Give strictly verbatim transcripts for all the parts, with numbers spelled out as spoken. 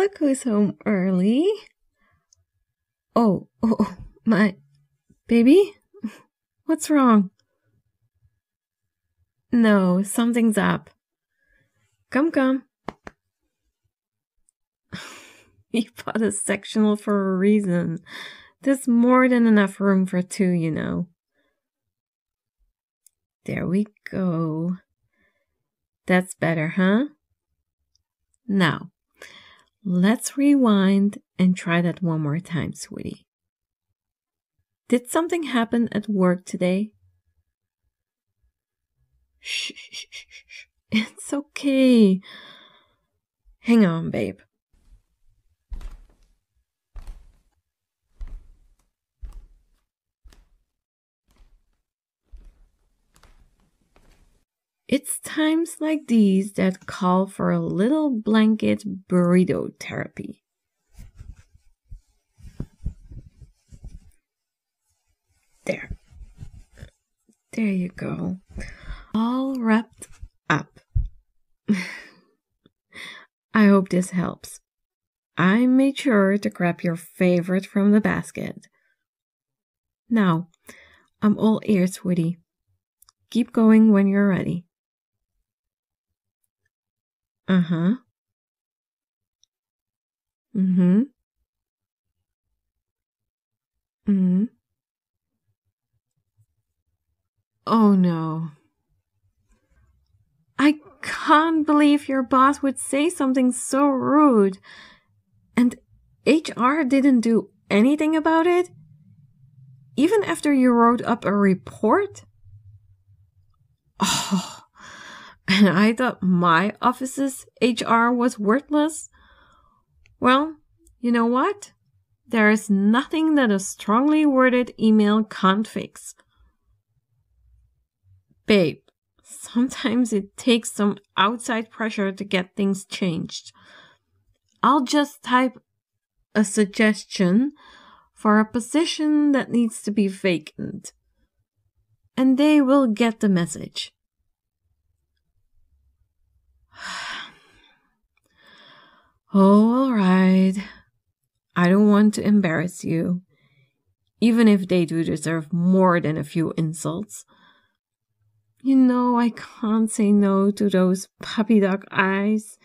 Look who's home early. Oh, oh, my baby? What's wrong? No, something's up. Come, come. You bought a sectional for a reason. There's more than enough room for two, you know. There we go. That's better, huh? Now, let's rewind and try that one more time, sweetie. Did something happen at work today? Shh, shh, shh, shh. It's okay. Hang on, babe. It's times like these that call for a little blanket burrito therapy. There. There you go. All wrapped up. I hope this helps. I made sure to grab your favorite from the basket. Now, I'm all ears, sweetie. Keep going when you're ready. Uh-huh. Mm-hmm. Mm-hmm. Oh, no. I can't believe your boss would say something so rude. And H R didn't do anything about it? Even after you wrote up a report? Oh. And I thought my office's H R was worthless. Well, you know what? There is nothing that a strongly worded email can't fix. Babe, sometimes it takes some outside pressure to get things changed. I'll just type a suggestion for a position that needs to be vacant, and they will get the message. Oh, all right. I don't want to embarrass you, even if they do deserve more than a few insults. You know I can't say no to those puppy dog eyes,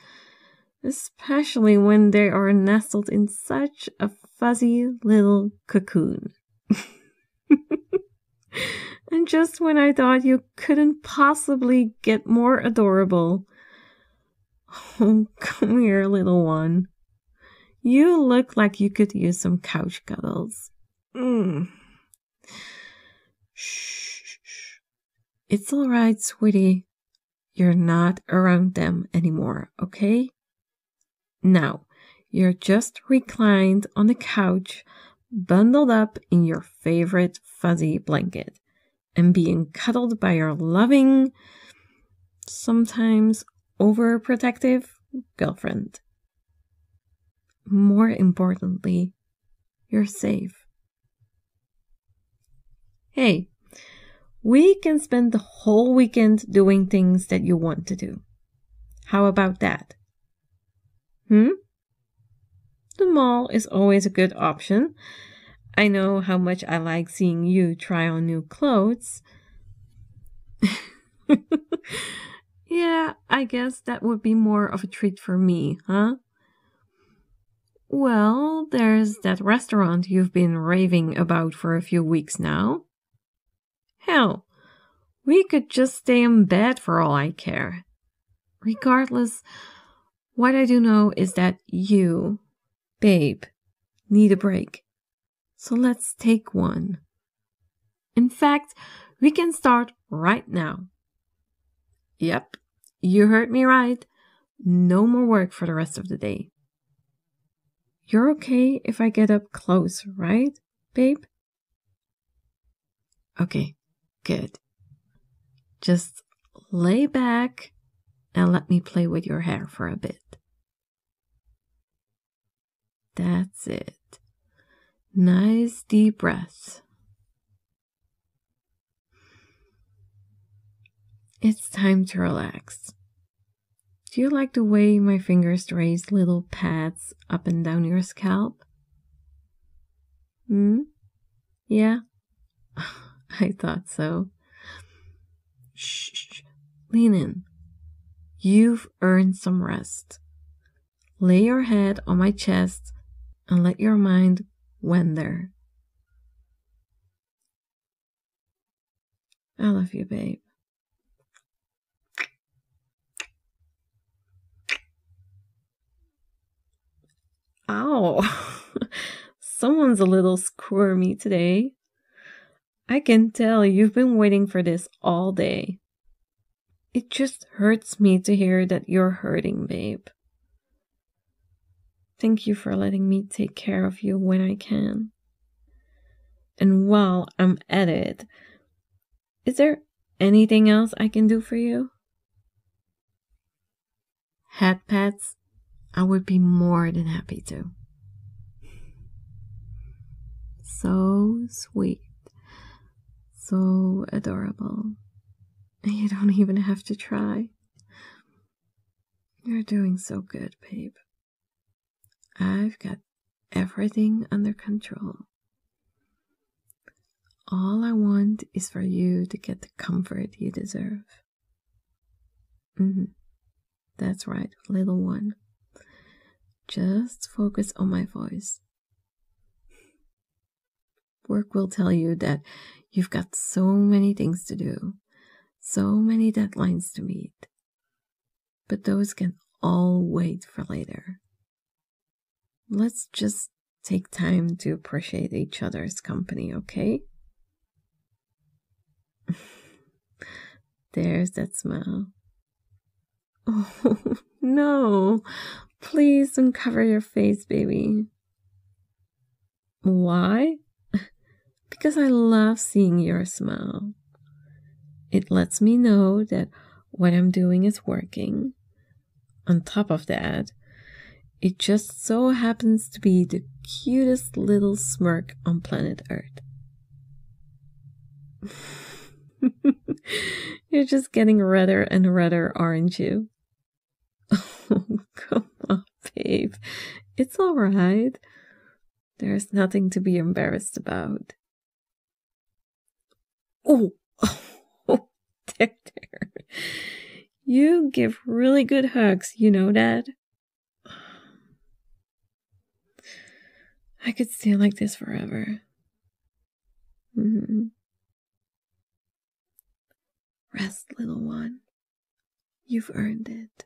especially when they are nestled in such a fuzzy little cocoon. And just when I thought you couldn't possibly get more adorable... Oh, come here, little one. You look like you could use some couch cuddles. Mm. Shh. It's all right, sweetie. You're not around them anymore, okay? Now, you're just reclined on the couch, bundled up in your favorite fuzzy blanket, and being cuddled by your loving, sometimes overprotective girlfriend. More importantly, you're safe. Hey, we can spend the whole weekend doing things that you want to do. How about that? Hmm? The mall is always a good option. I know how much I like seeing you try on new clothes. Yeah, I guess that would be more of a treat for me, huh? Well, there's that restaurant you've been raving about for a few weeks now. Hell, we could just stay in bed for all I care. Regardless, what I do know is that you, babe, need a break. So let's take one. In fact, we can start right now. Yep. You heard me right. No more work for the rest of the day. You're okay if I get up close, right, babe? Okay, good. Just lay back and let me play with your hair for a bit. That's it. Nice deep breaths. It's time to relax. Do you like the way my fingers trace little paths up and down your scalp? Hmm? Yeah? I thought so. Shh, shh, lean in. You've earned some rest. Lay your head on my chest and let your mind wander. I love you, babe. Ow! Someone's a little squirmy today. I can tell you've been waiting for this all day. It just hurts me to hear that you're hurting, babe. Thank you for letting me take care of you when I can. And while I'm at it, is there anything else I can do for you? Head pats? I would be more than happy to. So sweet. So adorable. You don't even have to try. You're doing so good, babe. I've got everything under control. All I want is for you to get the comfort you deserve. Mm-hmm. That's right, little one. Just focus on my voice. Work will tell you that you've got so many things to do, so many deadlines to meet, but those can all wait for later. Let's just take time to appreciate each other's company, okay? There's that smile. Oh, no. Please uncover your face, baby. Why? Because I love seeing your smile. It lets me know that what I'm doing is working. On top of that, it just so happens to be the cutest little smirk on planet Earth. You're just getting redder and redder, aren't you? Oh, come on, babe. It's all right. There's nothing to be embarrassed about. Oh, oh, oh, there, there. You give really good hugs, you know that? I could stay like this forever. Mm-hmm. Rest, little one. You've earned it.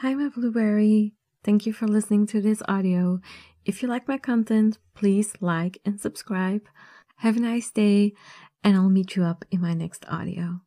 Hi, my blueberry. Thank you for listening to this audio. If you like my content, please like and subscribe. Have a nice day, and I'll meet you up in my next audio.